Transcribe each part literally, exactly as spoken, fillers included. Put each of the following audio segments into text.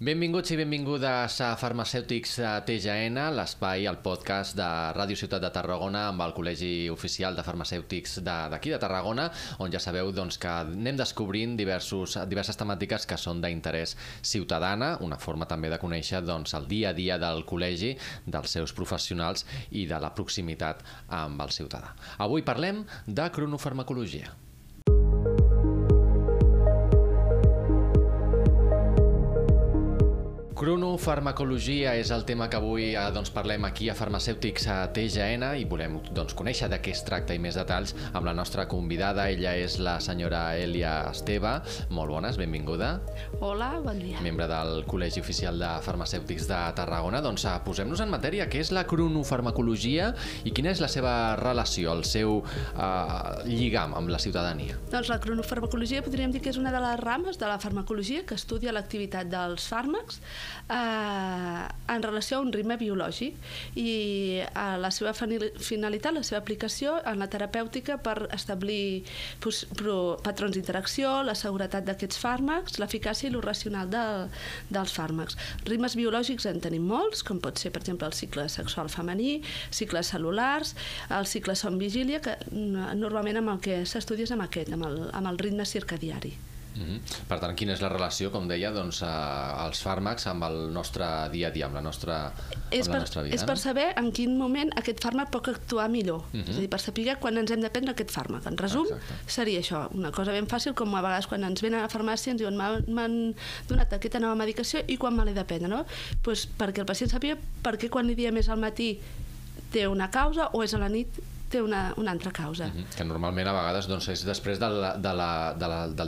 Benvinguts i benvingudes a Farmacèutics T G N, l'espai, el podcast de Ràdio Ciutat de Tarragona amb el Col·legi Oficial de Farmacèutics d'aquí de Tarragona, on ja sabeu que anem descobrint diverses temàtiques que són d'interès ciutadana, una forma també de conèixer el dia a dia del col·legi, dels seus professionals i de la proximitat amb el ciutadà. Avui parlem de cronofarmacologia. Cronofarmacologia és el tema que avui parlem aquí a Farmacèutics T G N i volem conèixer de què es tracta i més detalls amb la nostra convidada. Ella és la senyora Èlia Esteve. Molt bones, benvinguda. Hola, bon dia. Membre del Col·legi Oficial de Farmacèutics de Tarragona. Doncs posem-nos en matèria. Què és la cronofarmacologia i quina és la seva relació, el seu lligam amb la ciutadania? Doncs la cronofarmacologia podríem dir que és una de les rames de la farmacologia que estudia l'activitat dels fàrmacs en relació a un ritme biològic i la seva finalitat, la seva aplicació en la terapèutica per establir patrons d'interacció, la seguretat d'aquests fàrmacs, l'eficàcia i l'irracional dels fàrmacs. Ritmes biològics en tenim molts, com pot ser, per exemple, el cicle sexual femení, cicles cel·lulars, el cicle son-vigília, que normalment amb el que s'estudia és amb aquest, amb el ritme circadiari. Per tant, quina és la relació, com deia, els fàrmacs amb el nostre dia a dia, amb la nostra vida? És per saber en quin moment aquest fàrmac pot actuar millor, és a dir, per saber quan ens hem de prendre aquest fàrmac. En resum, seria això, una cosa ben fàcil, com a vegades quan ens venen a la farmàcia ens diuen m'han donat aquesta nova medicació i quan me l'he de prendre, doncs perquè el pacient sàpiga per què quan li diem és al matí té una causa o és a la nit té una altra causa. Que normalment a vegades és després del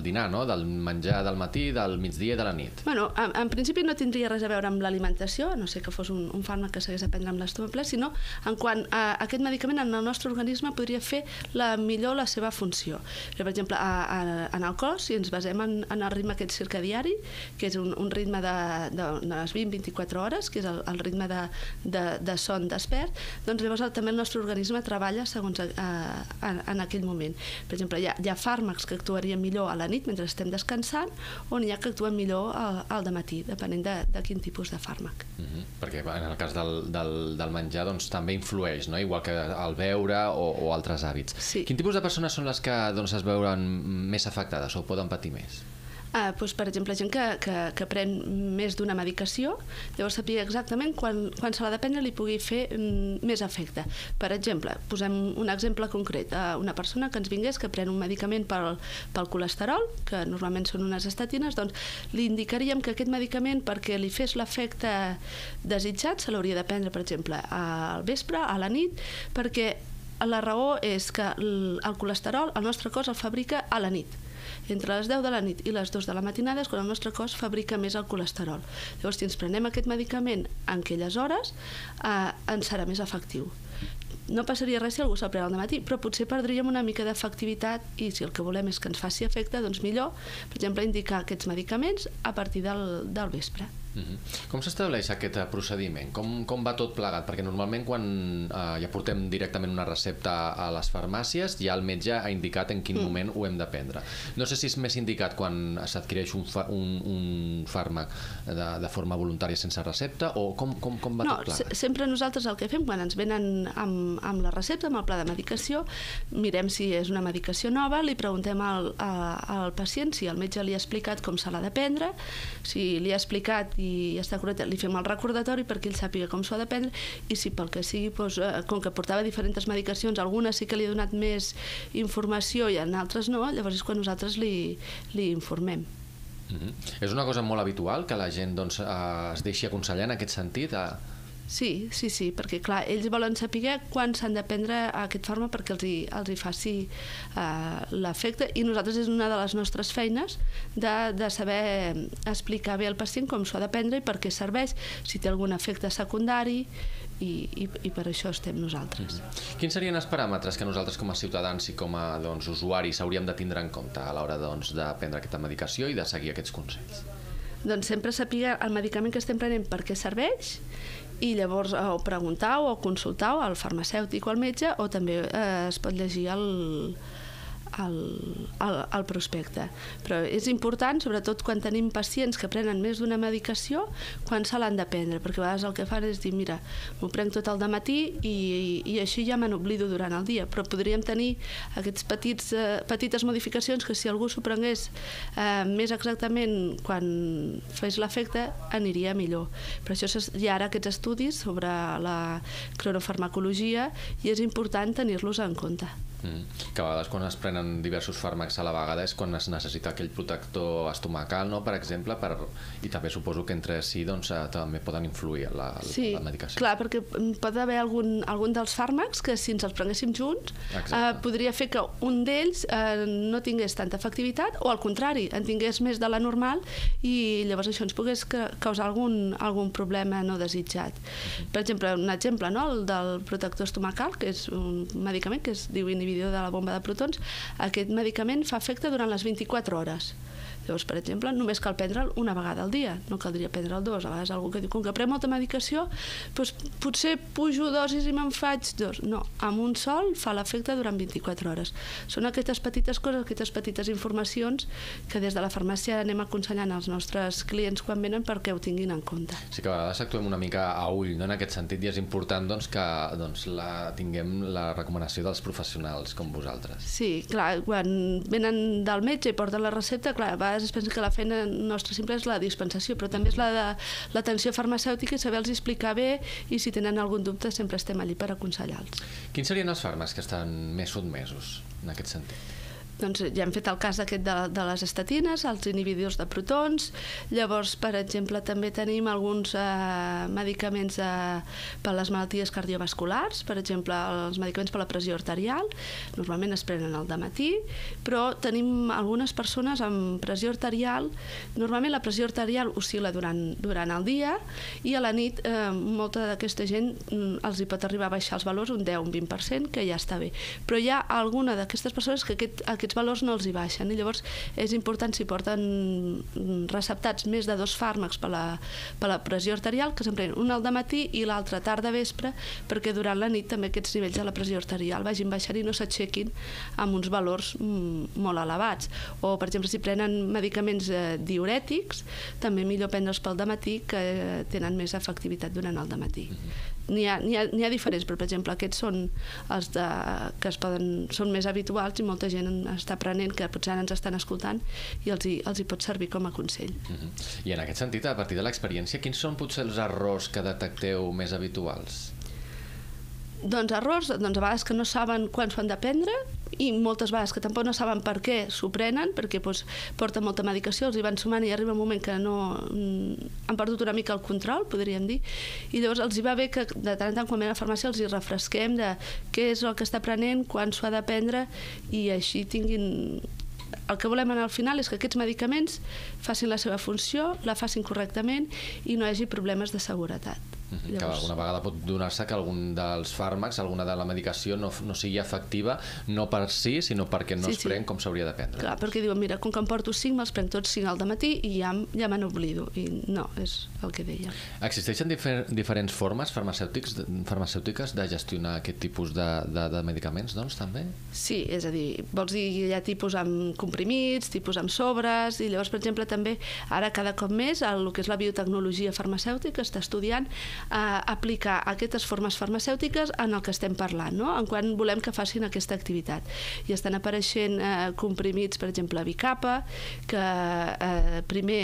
dinar, del menjar del matí, del migdia i de la nit. Bé, en principi no tindria res a veure amb l'alimentació, a no ser que fos un fàrmac que s'hagués de prendre amb l'estómac ple, sinó en quant a aquest medicament en el nostre organisme podria fer millor la seva funció. Per exemple, en el cos, si ens basem en el ritme aquest circadiari, que és un ritme de les vint a vint-i-quatre hores, que és el ritme de son despert, doncs llavors també el nostre organisme treballa segons en aquell moment. Per exemple, hi ha fàrmacs que actuarien millor a la nit mentre estem descansant o n'hi ha que actuen millor al dematí, depenent de quin tipus de fàrmac. Perquè en el cas del menjar també influeix, igual que el beure o altres hàbits. Quin tipus de persones són les que es veuen més afectades o poden patir més? Per exemple, gent que pren més d'una medicació, llavors sàpiga exactament quan se l'ha de prendre li pugui fer més efecte. Per exemple, posem un exemple concret, una persona que ens vingués que pren un medicament pel colesterol, que normalment són unes estatines, doncs li indicaríem que aquest medicament perquè li fes l'efecte desitjat se l'hauria de prendre, per exemple, al vespre, a la nit, perquè la raó és que el colesterol, el nostre cos el fabrica a la nit. Entre les deu de la nit i les dues de la matinada és quan el nostre cos fabrica més el colesterol. Llavors, si ens prenem aquest medicament en aquelles hores, ens serà més efectiu. No passaria res si algú se'l pren al matí, però potser perdríem una mica d'efectivitat i si el que volem és que ens faci efecte, doncs millor, per exemple, indicar aquests medicaments a partir del vespre. Com s'estableix aquest procediment? Com va tot plegat? Perquè normalment quan ja portem directament una recepta a les farmàcies ja el metge ha indicat en quin moment ho hem de prendre. No sé si és més indicat quan s'adquireix un fàrmac de forma voluntària sense recepta o com va tot plegat? Sempre nosaltres el que fem quan ens venen amb la recepta, amb el pla de medicació, mirem si és una medicació nova, li preguntem al pacient si el metge li ha explicat com se l'ha de prendre, si li ha explicat i està correcte, li fem el recordatori perquè ell sàpiga com s'ho ha de prendre i si pel que sigui, com que portava diferents medicacions, alguna sí que li ha donat més informació i en altres no, llavors és quan nosaltres li informem. És una cosa molt habitual que la gent es deixi aconsellar en aquest sentit? Sí, sí, sí, perquè clar, ells volen saber quan s'han de prendre aquest fàrmac perquè els hi faci l'efecte i nosaltres és una de les nostres feines de saber explicar bé al pacient com s'ho ha de prendre i per què serveix, si té algun efecte secundari i per això estem nosaltres. Quins serien els paràmetres que nosaltres com a ciutadans i com a usuaris hauríem de tindre en compte a l'hora de prendre aquesta medicació i de seguir aquests consells? Doncs sempre saber el medicament que estem prenent per què serveix i llavors o preguntar-ho o consultar-ho al farmacèutic o al metge o també es pot llegir al prospecte. Però és important, sobretot quan tenim pacients que prenen més d'una medicació, quan se l'han de prendre, perquè a vegades el que fan és dir, mira, m'ho prenc tot el dematí i així ja me n'oblido durant el dia, però podríem tenir aquestes petites modificacions que si algú s'ho prengués més exactament quan fes l'efecte aniria millor. Per això hi ha ara aquests estudis sobre la cronofarmacologia i és important tenir-los en compte. Que a vegades quan es prenen diversos fàrmacs a la vegada és quan es necessita aquell protector estomacal, per exemple, i també suposo que entre si també poden influir en la medicació. Sí, clar, perquè pot haver algun dels fàrmacs que si ens els prenguéssim junts podria fer que un d'ells no tingués tanta efectivitat o al contrari, en tingués més de la normal i llavors això ens pogués causar algun problema no desitjat. Per exemple, un exemple del protector estomacal, que és un medicament que es diu inhibidor de la bomba de protons, aquest medicament fa efecte durant les vint-i-quatre hores. Llavors, per exemple, només cal prendre'l una vegada al dia, no caldria prendre'l dos. A vegades algú que diu, com que pren molta medicació, potser pujo dosis i me'n faig dos. No, amb un sol fa l'efecte durant vint-i-quatre hores. Són aquestes petites coses, aquestes petites informacions que des de la farmàcia anem aconsellant als nostres clients quan venen perquè ho tinguin en compte. Sí que a vegades actuem una mica a ull, en aquest sentit, i és important que tinguem la recomanació dels professionals com vosaltres. Sí, clar, quan venen del metge i porten la recepta, clar, va es pensa que la feina nostra simple és la dispensació, però també és la de l'atenció farmacèutica i saber-los explicar bé i si tenen algun dubte sempre estem allí per aconsellar-los. Quins serien els fàrmacs que estan més sotmesos en aquest sentit? Doncs ja hem fet el cas aquest de les estatines, els inhibidors de protons, llavors, per exemple, també tenim alguns medicaments per les malalties cardiovasculars, per exemple, els medicaments per la pressió arterial, normalment es prenen al dematí, però tenim algunes persones amb pressió arterial, normalment la pressió arterial oscil·la durant el dia i a la nit molta d'aquesta gent els hi pot arribar a baixar els valors un deu a un vint per cent, que ja està bé, però hi ha alguna d'aquestes persones que aquests valors no els hi baixen i llavors és important si porten receptats més de dos fàrmacs per la pressió arterial que se'n prenen un al dematí i l'altre tard de vespre perquè durant la nit també aquests nivells de la pressió arterial vagin baixant i no s'aixequin amb uns valors molt elevats. O per exemple si prenen medicaments diürètics també millor prendre'ls pel dematí que tenen més efectivitat durant el dematí. N'hi ha diferents, però per exemple aquests són els que són més habituals i molta gent està aprenent, que potser ens estan escoltant i els hi pot servir com a consell. I en aquest sentit, a partir de l'experiència, quins són potser els errors que detecteu més habituals? Doncs errors, doncs a vegades que no saben quan s'ho han de prendre i moltes vegades que tampoc no saben per què s'ho prenen, perquè porten molta medicació, els hi van sumant i arriba un moment que han perdut una mica el control, podríem dir, i llavors els hi va bé que de tant en tant quan venen a la farmàcia els hi refresquem de què és el que està prenent, quan s'ho ha de prendre i així tinguin... El que volem al final és que aquests medicaments facin la seva funció, la facin correctament i no hi hagi problemes de seguretat. Que alguna vegada pot donar-se que algun dels fàrmacs, alguna de la medicació no sigui efectiva, no per si, sinó perquè no es pren com s'hauria de prendre. Clar, perquè diuen, mira, com que em porto cinc, me'ls prenc tots cinc al dematí i ja me n'oblido. I no, és el que deia. Existeixen diferents formes farmacèutiques de gestionar aquest tipus de medicaments, doncs, també? Sí, és a dir, vols dir, hi ha tipus amb comprimits, tipus amb sobres, i llavors, per exemple, també, ara cada cop més, el que és la biotecnologia farmacèutica està estudiant aplicar aquestes formes farmacèutiques en el que estem parlant, en quan volem que facin aquesta activitat. I estan apareixent comprimits, per exemple, bicapa, que primer...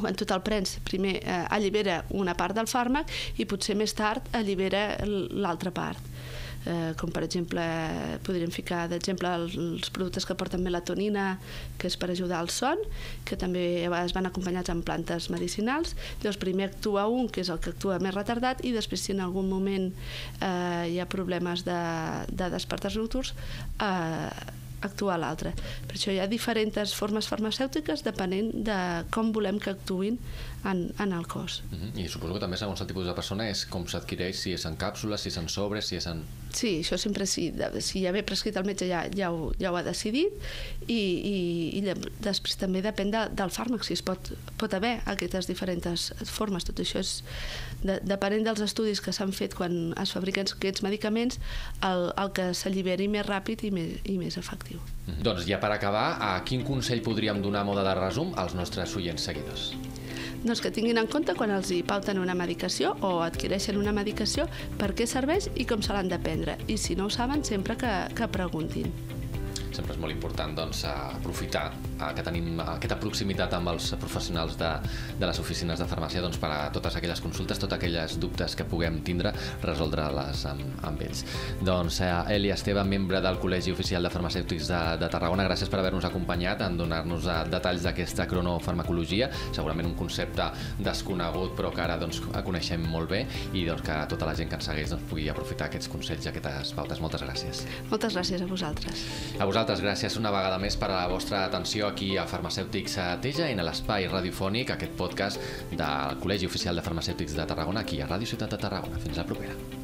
quan tu te'l prens, primer allibera una part del fàrmac i potser més tard allibera l'altra part. Com per exemple, podríem ficar d'exemple els productes que porten melatonina, que és per ajudar al son, que també a vegades van acompanyats amb plantes medicinals. Llavors primer actua un, que és el que actua més retardat, i després si en algun moment hi ha problemes de despertars nocturns, actuar a l'altre. Per això hi ha diferents formes farmacèutiques depenent de com volem que actuïn en el cos. I suposo que també segons el tipus de persona és com s'adquireix, si és en càpsules, si és en sobres, si és en... Sí, això sempre, si ja ve prescrit el metge ja ho ha decidit i després també depèn del fàrmac, si es pot haver aquestes diferents formes. Tot això és depenent dels estudis que s'han fet quan es fabriquen aquests medicaments el que s'alliberi més ràpid i més efectiu. efectiu. Doncs ja per acabar, a quin consell podríem donar a mode de resum als nostres oients seguidors? Doncs que tinguin en compte quan els hi pauten una medicació o adquireixen una medicació per què serveix i com se l'han de prendre. I si no ho saben, sempre que preguntin. Sempre és molt important aprofitar que tenim aquesta proximitat amb els professionals de les oficines de farmàcia per a totes aquelles consultes, totes aquelles dubtes que puguem tindre, resoldre-les amb ells. Doncs Èlia Esteve, membre del Col·legi Oficial de Farmacèutics de Tarragona, gràcies per haver-nos acompanyat en donar-nos detalls d'aquesta cronofarmacologia, segurament un concepte desconegut però que ara coneixem molt bé i que tota la gent que ens segueix pugui aprofitar aquests consells i aquestes pautes. Moltes gràcies. Moltes gràcies a vosaltres. A vosaltres, gràcies una vegada més per a la vostra atenció aquí a Farmacèutics T G N, en l'espai radiofònic, aquest podcast del Col·legi Oficial de Farmacèutics de Tarragona, aquí a Ràdio Ciutat de Tarragona. Fins la propera.